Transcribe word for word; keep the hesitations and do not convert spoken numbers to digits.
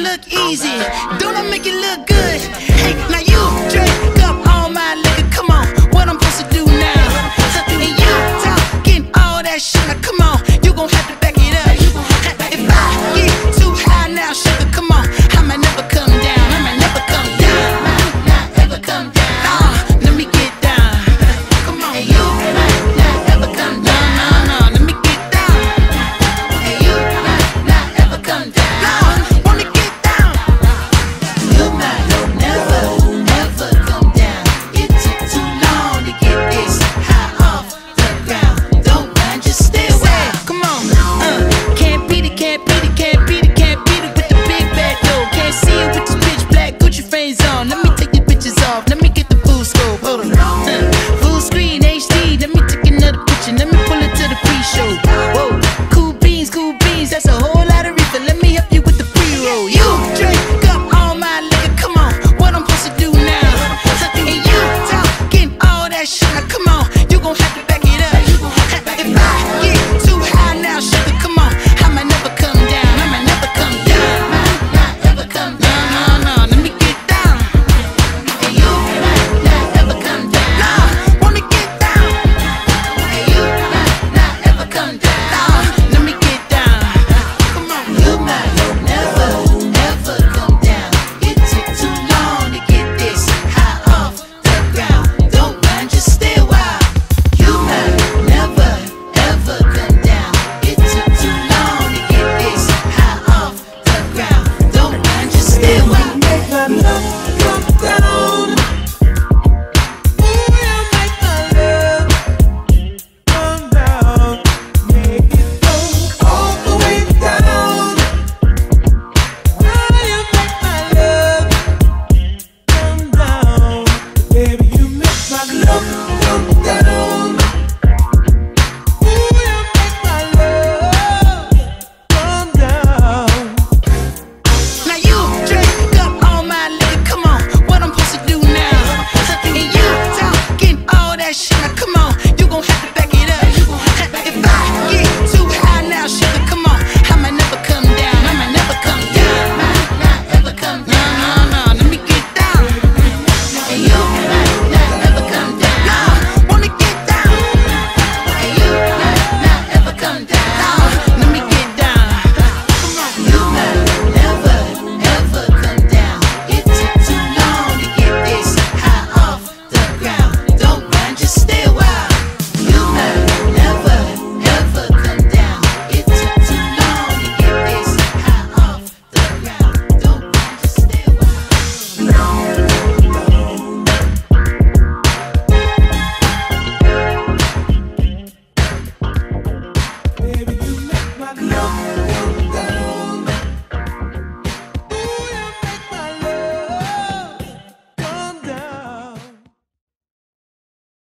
it look easy, don't I make it look good? Hey, now you drink up all my liquor, come on, what I'm supposed to do now? And you talking all that shit, now come on, you gon' have to back it up. If I get too high now, sugar, come on, I might never come down, I might never come down, I might not ever come down. Uh, let me get down, come on, and you might not ever come down, no, no, let me get down, and you might not ever come down. Let me take the bitches off, let me get the full scope. Hold on.